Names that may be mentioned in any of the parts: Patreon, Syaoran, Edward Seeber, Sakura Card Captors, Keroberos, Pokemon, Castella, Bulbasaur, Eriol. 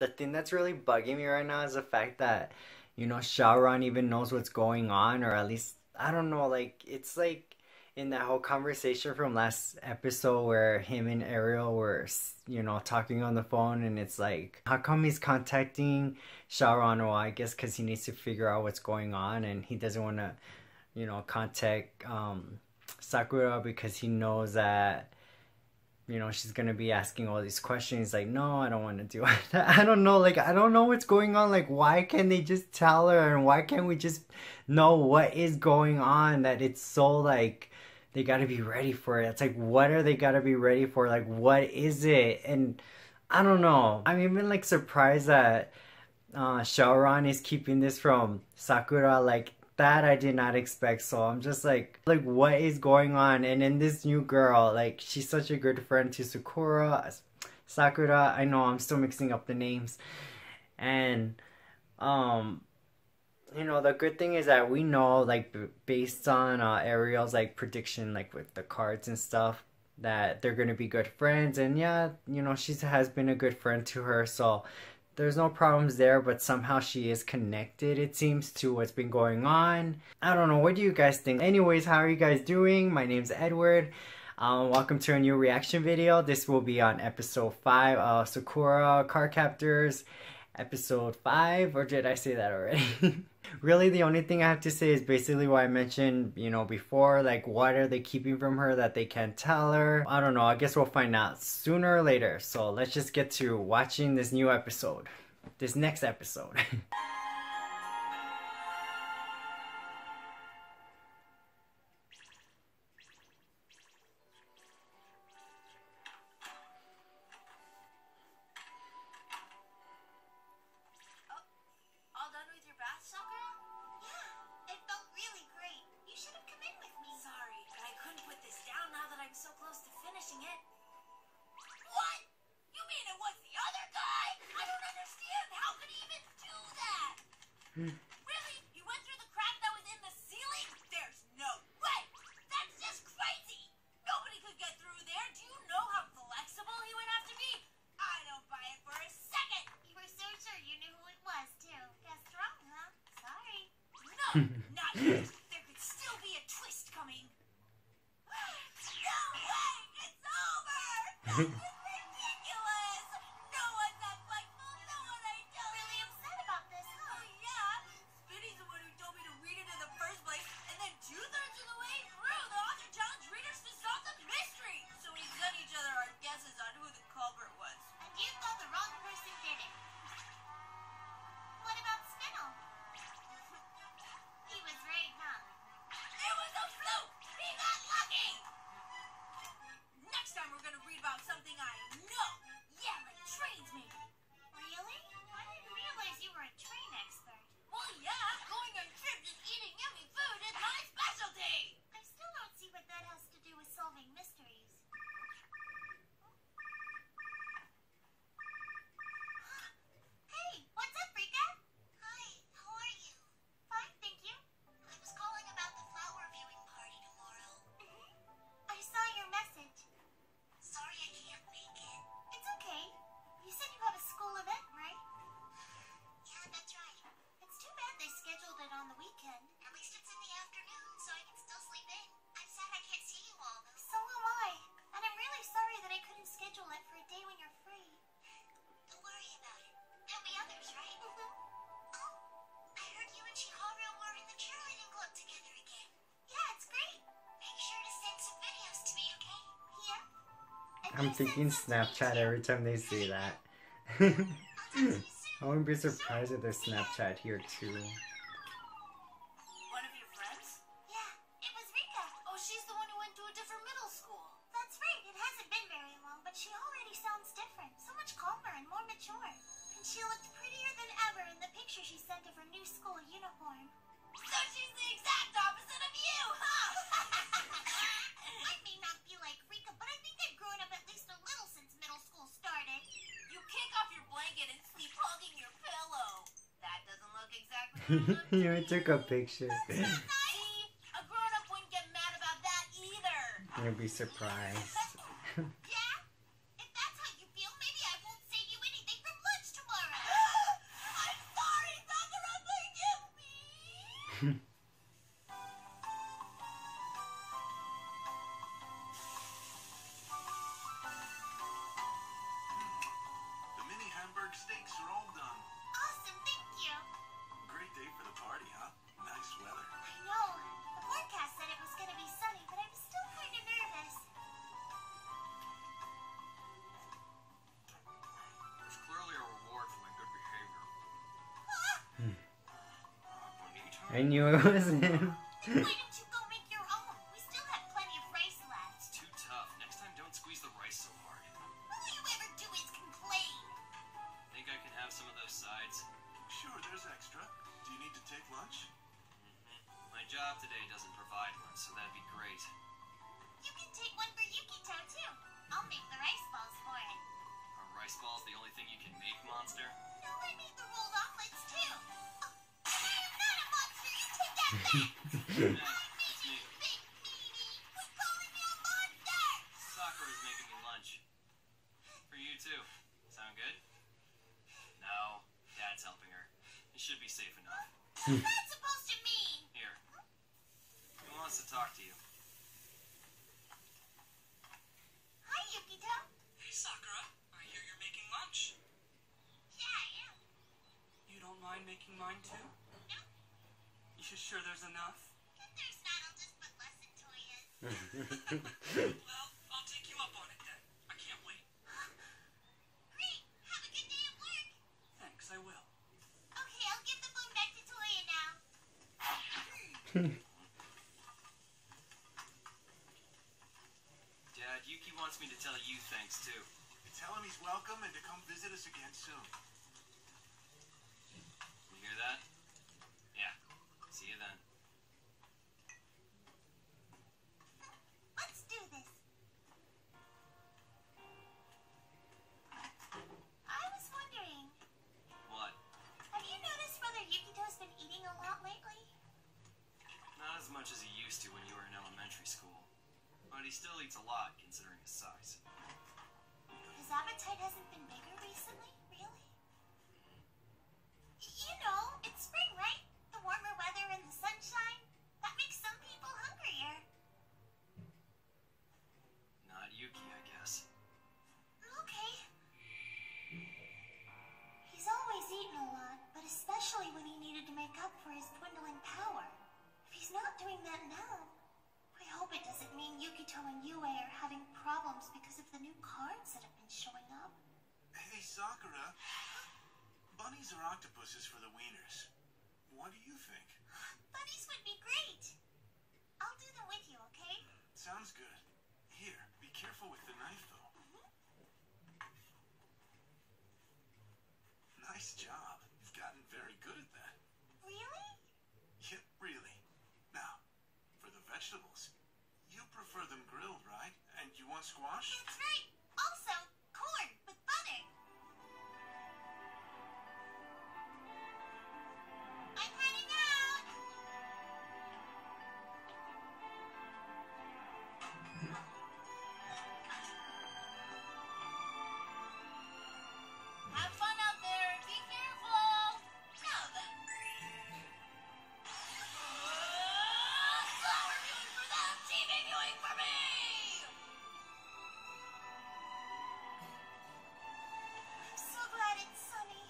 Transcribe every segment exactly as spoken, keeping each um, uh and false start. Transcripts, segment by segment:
The thing that's really bugging me right now is the fact that, you know, Syaoran even knows what's going on, or at least, I don't know, like, it's like in that whole conversation from last episode where him and Eriol were, you know, talking on the phone, and it's like, how come he's contacting Syaoran? Well, I guess because he needs to figure out what's going on, and he doesn't want to, you know, contact um, Sakura because he knows that, you know, she's going to be asking all these questions. Like, no, I don't want to do that. I don't know. Like, I don't know what's going on. Like, why can't they just tell her? And why can't we just know what is going on? That it's so, like, they got to be ready for it. It's like, what are they got to be ready for? Like, what is it? And I don't know. I'm even, like, surprised that uh, Syaoran is keeping this from Sakura. Like, that I did not expect. So I'm just like, like what is going on? And then this new girl, like, she's such a good friend to Sakura, Sakura. I know I'm still mixing up the names. And, um, you know, the good thing is that we know, like, based on uh, Ariel's, like, prediction, like, with the cards and stuff, that they're gonna be good friends. And yeah, you know, she has been a good friend to her, so there's no problems there, but somehow she is connected, it seems, to what's been going on. I don't know, what do you guys think? Anyways, how are you guys doing? My name's Edward. Um, welcome to a new reaction video. This will be on episode five of Sakura Card Captors. Episode five, or did I say that already? Really, the only thing I have to say is basically what I mentioned, you know, before. Like, what are they keeping from her that they can't tell her? I don't know. I guess we'll find out sooner or later. So let's just get to watching this new episode. This next episode. Really? You went through the crack that was in the ceiling? There's no way! That's just crazy! Nobody could get through there. Do you know how flexible he would have to be? I don't buy it for a second! You were so sure you knew who it was, too. Guessed wrong, huh? Sorry. No, not you. There could still be a twist coming. No way! It's over! I'm thinking Snapchat every time they say that. I wouldn't be surprised if there's Snapchat here too. One of your friends? Yeah, it was Rika. Oh, she's the one who went to a different middle school. That's right. It hasn't been very long, but she already sounds different. So much calmer and more mature. And she looked prettier than ever in the picture she sent of her new school uniform. So she's the exact opposite of you, huh? I may not be like Rika, but I think I've grown up at least a little since middle school started. You kick off your blanket and sleep hugging your pillow. That doesn't look exactly you know, I took a picture. See, a grown-up wouldn't get mad about that either. You'll be surprised. Yeah? If that's how you feel, maybe I won't save you anything for lunch tomorrow. I knew it was him. Why don't you go make your own? We still have plenty of rice left. It's too tough. Next time don't squeeze the rice so hard. All you ever do is complain. Think I can have some of those sides? Sure, there's extra. Do you need to take lunch? Mm-hmm. My job today doesn't provide one, so that'd be great. You can take one for Yukito, too. I'll make the rice balls for it. Are rice balls the only thing you can make, monster? No, I made the rolled omelets, too. Sakura's making me lunch. For you too. Sound good? No, Dad's helping her. It should be safe enough. What's that supposed to mean? Here. Who wants to talk to you? Hi, Yukito. Hey, Sakura. I hear you're making lunch. Yeah, I am. You don't mind making mine too? You sure there's enough? If there's not, I'll just put less in Toya's. Well, I'll take you up on it then. I can't wait. Great. Have a good day at work. Thanks, I will. Okay, I'll give the phone back to Toya now. Dad, Yuki wants me to tell you thanks too. Tell him he's welcome and to come visit us again soon. You hear that? See you then. Let's do this. I was wondering. What? Have you noticed whether Yukito's been eating a lot lately? Not as much as he used to when you were in elementary school. But he still eats a lot considering his size. His appetite hasn't been bigger recently, really? You know, it's spring, right? Warmer weather and the sunshine, that makes some people hungrier. Not Yuki, I guess. Okay. He's always eaten a lot, but especially when he needed to make up for his dwindling power. If he's not doing that now, I hope it doesn't mean Yukito and Yue are having problems because of the new cards that have been showing up. Hey, Sakura. Bunnies are octopuses for the wieners. What do you think? Bunnies would be great. I'll do them with you, okay? Sounds good. Here, be careful with the knife, though. Mm-hmm. Nice job. You've gotten very good at that. Really? Yep, really. Now, for the vegetables, you prefer them grilled, right? And you want squash? That's right. Also, corn with butter. I'm heading out! Have fun out there! Be careful! Now then! Flower viewing for them! T V viewing for me! I'm so glad it's sunny.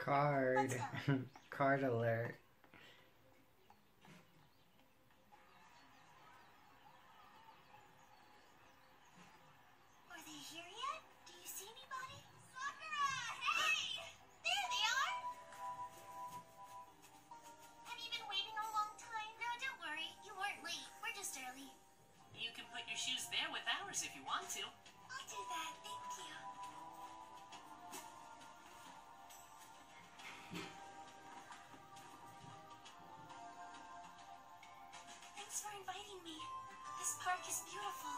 Card. Card alert. Are they here yet? Do you see your shoes there with ours if you want to. I'll do that, thank you. Thanks for inviting me. This park is beautiful.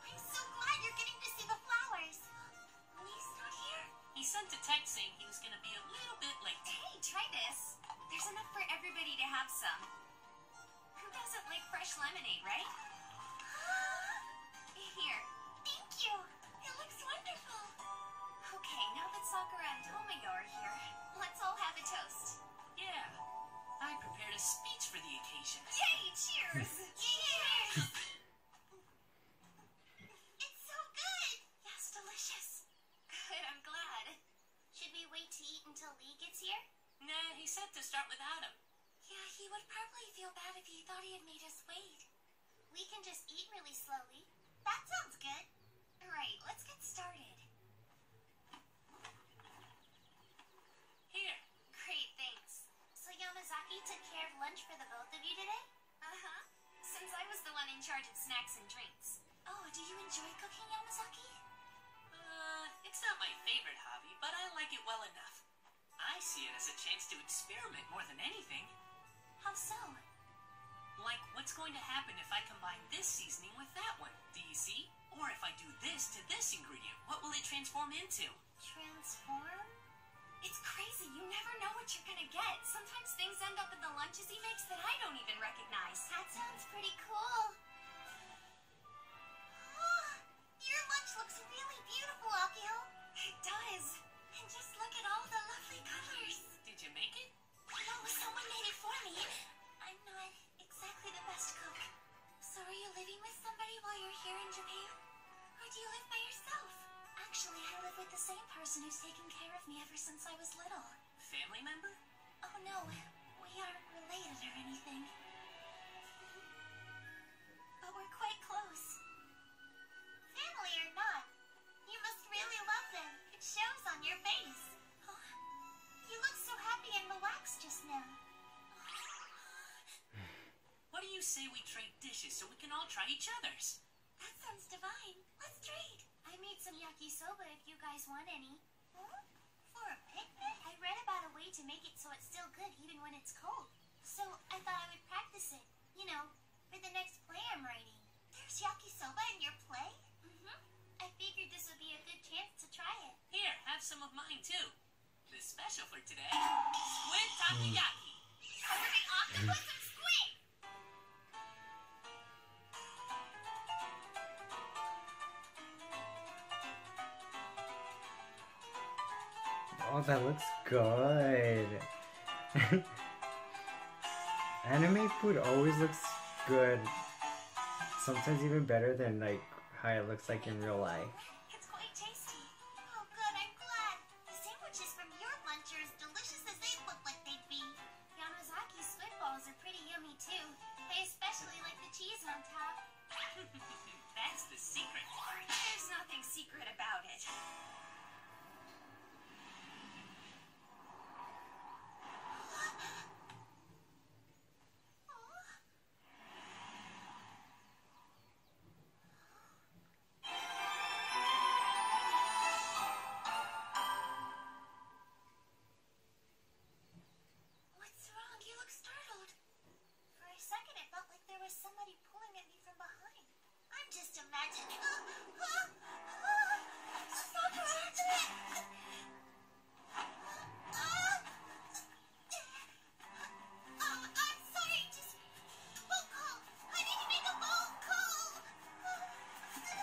I'm so glad you're getting to see the flowers. Lee's not here? He sent a text saying he was going to be a little bit late. Hey, try this. There's enough for everybody to have some. Who doesn't like fresh lemonade, right? Here. Thank you. It looks wonderful. Okay, now that Sakura and Tomoyo are here, let's all have a toast. Yeah. I prepared a speech for the occasion. Yay, cheers! Cheers! It's so good! Yes, delicious. Good, I'm glad. Should we wait to eat until Lee gets here? Nah, he said to start without him. Yeah, he would probably feel bad if he thought he had made us wait. We can just eat really slowly. That sounds good. Alright, let's get started. Here. Great, thanks. So Yamazaki took care of lunch for the both of you today? Uh-huh. Since I was the one in charge of snacks and drinks. Oh, do you enjoy cooking, Yamazaki? Uh, it's not my favorite hobby, but I like it well enough. I see it as a chance to experiment more than anything. How so? Like, what's going to happen if I combine this seasoning with that one, do you see? Or if I do this to this ingredient, what will it transform into? Transform? It's crazy, you never know what you're gonna get. Sometimes things end up in the lunches he makes that I don't even recognize. That sounds pretty cool. Oh, your lunch looks really beautiful, Akio. It does. And just look at all the lovely colors. Did you make it? No, someone made it for me. I'm not... exactly the best cook. So are you living with somebody while you're here in Japan? Or do you live by yourself? Actually, I live with the same person who's taken care of me ever since I was little. Family member? Oh no, we aren't related or anything. But we're quite close. Family or not, you must really love them. It shows on your face. Oh, you look so happy and relaxed just now. What do you say we trade dishes so we can all try each other's? That sounds divine. Let's trade. I made some yakisoba if you guys want any. Huh? For a picnic? I read about a way to make it so it's still good even when it's cold. So I thought I would practice it, you know, for the next play I'm writing. There's yakisoba in your play? Mm-hmm. I figured this would be a good chance to try it. Here, have some of mine too. The special for today, squid takoyaki. Covered in octopus and squid! Oh, that looks good. Anime food always looks good. Sometimes even better than like how it looks like in real life. It's quite tasty. Oh good, I'm glad. The sandwiches from your lunch are as delicious as they look like they'd be. Yamazaki's squid balls are pretty yummy too. I especially like the cheese on top. That's the secret. There's nothing secret about it.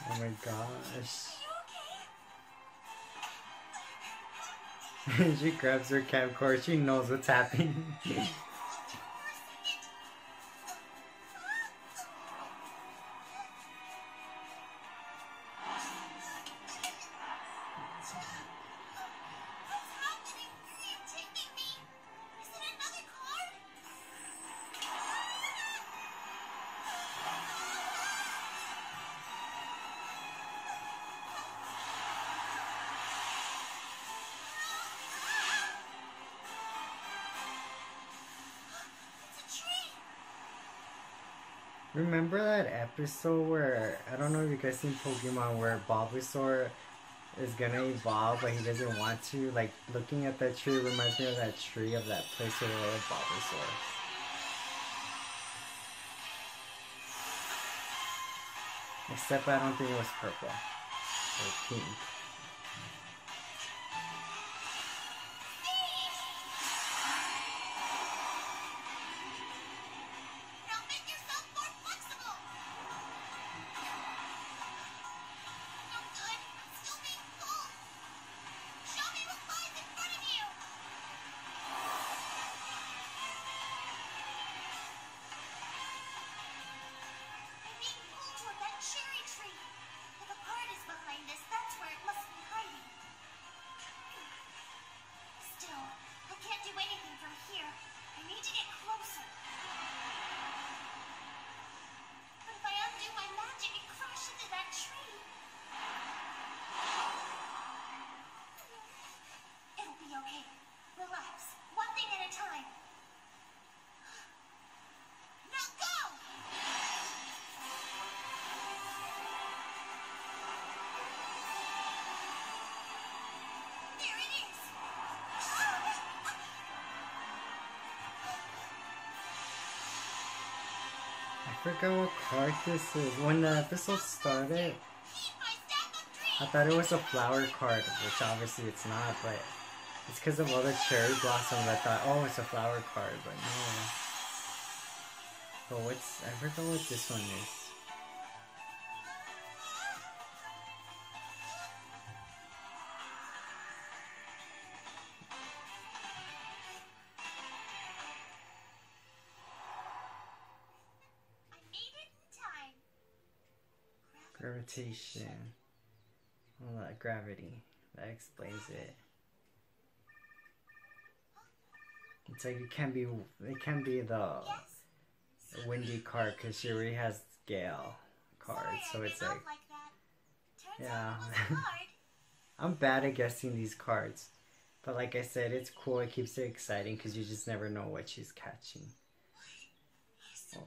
Oh my gosh. She grabs her camcorder, she knows what's happening. Remember that episode where, I don't know if you guys seen Pokemon, where Bulbasaur is gonna evolve but he doesn't want to? Like, looking at that tree reminds me of that tree of that place where there was Bulbasaur. Except I don't think it was purple. Or pink. I forgot what card this is. When the episode started, I thought it was a flower card, which obviously it's not, but it's because of all the cherry blossoms. I thought, oh, it's a flower card, but no. But what's, I forgot what this one is. Gravitation. Well, that gravity. That explains it. It's like it can't be. It can't be the windy card because she already has Gale cards, so it's like. Yeah. I'm bad at guessing these cards, but like I said, it's cool. It keeps it exciting because you just never know what she's catching. Oh.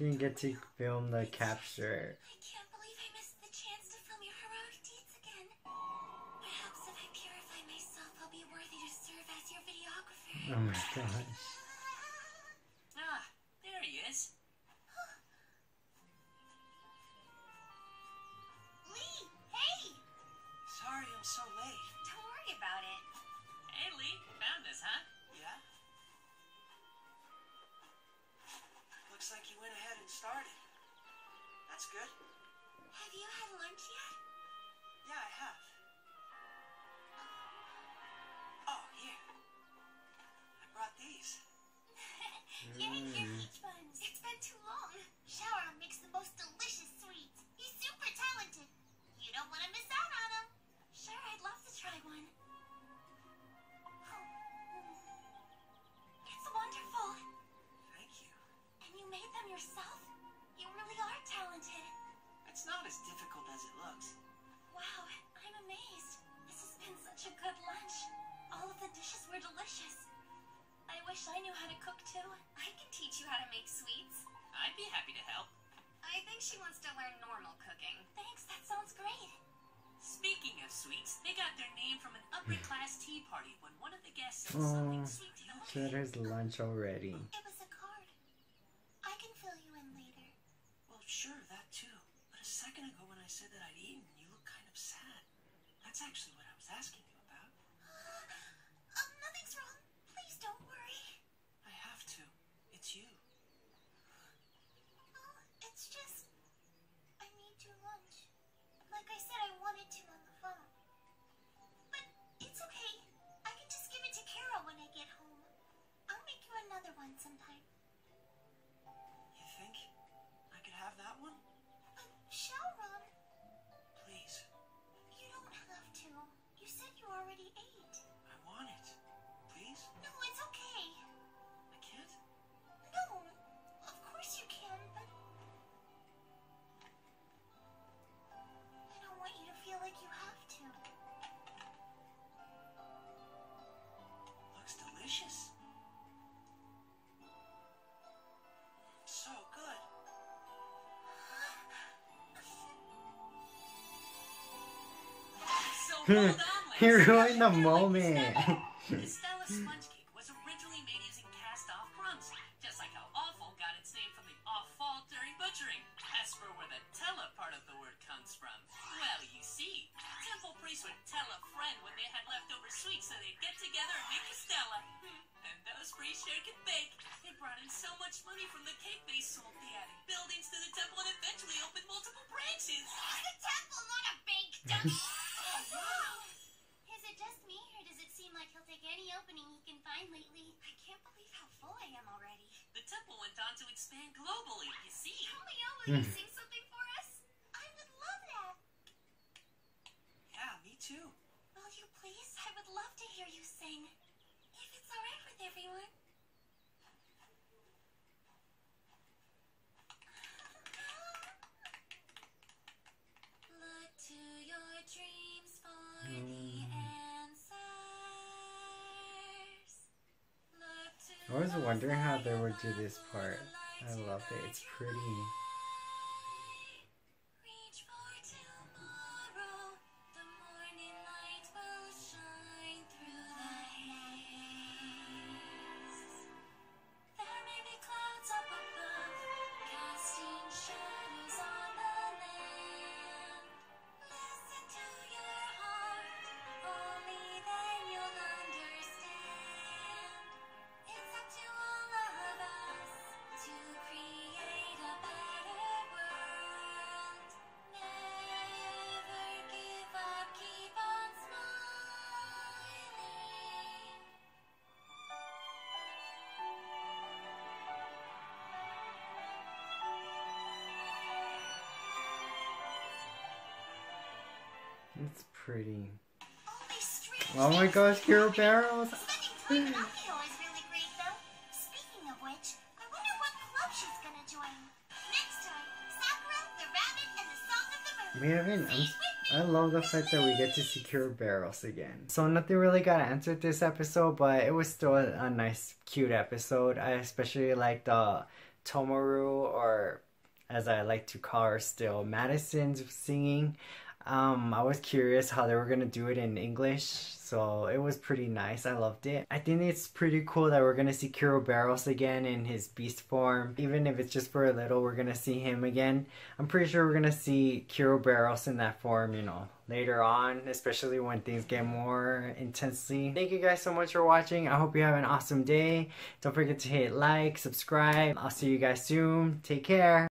You didn't get to film the capture. I can't believe I missed the chance to film your heroic deeds again. Perhaps if I purify myself, I'll be worthy to serve as your videographer. Oh my gosh. Ah, there he is. Lee, hey! Sorry I'm so late. Don't worry about it. Hey Lee, found us, huh? Yeah. Looks like you went ahead and started. That's good. Have you had lunch yet? Yeah, I have. Oh, here. I brought these. Yay, mm. Your peach buns. It's been too long. Syaoran makes the most delicious sweets. He's super talented. You don't want to miss out on him. Sure, I'd love to try one. It's wonderful. Made them yourself? You really are talented. It's not as difficult as it looks. Wow, I'm amazed. This has been such a good lunch. All of the dishes were delicious. I wish I knew how to cook too. I could teach you how to make sweets. I'd be happy to help. I think she wants to learn normal cooking. Thanks, that sounds great. Speaking of sweets, they got their name from an upper class tea party when one of the guests said oh, something sweet to eat. She had his lunch already. It was a I can fill you in later. Well, sure, that too. But a second ago when I said that I'd eaten, you looked kind of sad. That's actually what I was asking you about. um, nothing's wrong. Please don't worry. I have to. It's you. Well, it's just... I need your lunch. Like I said, I wanted to on the phone. But it's okay. I one sometime. You think I could have that one? But Syaoran, please. You don't have to. You said you already ate. I want it. Please? No, it's okay. I can't? No, of course you can, but I don't want you to feel like you have to. Looks delicious. You're ruining the moment. Castella sponge cake was originally made using cast-off crumbs, just like how offal got its name from the offal during butchering. As for where the tella part of the word comes from, well, you see, temple priests would tell a friend when they had leftover sweets, so they'd get together and make Castella. And those priests shared could bake. They brought in so much money from the cake they sold, they added buildings to the temple and eventually opened multiple branches. It's a temple, not a bake dummy. Lately, I can't believe how full I am already. The temple went on to expand globally, you see. Romeo, will you sing something for us? I would love that. Yeah, me too. Will you please? I would love to hear you sing. If it's alright with everyone. Look to your dreams for the end. I was wondering how they would do this part. I love it. It's pretty. Reach for tomorrow. The morning light will shine through the haze. There may be clouds up above, casting shadows on the land. Listen to your heart. Only then you'll understand. It's pretty. Oh my gosh, Keroberos! Spending time with Akio is really great though. Speaking of which, I wonder what club she's gonna join. Next time, Sakura, the rabbit, and the song of the moon. Man, I'm, I love the fact that we get to see Keroberos again. So nothing really got answered this episode, but it was still a, a nice, cute episode. I especially liked the Tomaru, or as I like to call her still, Madison's singing. Um, I was curious how they were gonna do it in English, so it was pretty nice. I loved it. I think it's pretty cool that we're gonna see Keroberos again in his beast form. Even if it's just for a little, we're gonna see him again. I'm pretty sure we're gonna see Keroberos in that form, you know, later on, especially when things get more intensely. Thank you guys so much for watching. I hope you have an awesome day. Don't forget to hit like, subscribe. I'll see you guys soon. Take care.